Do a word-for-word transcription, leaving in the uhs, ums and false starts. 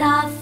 the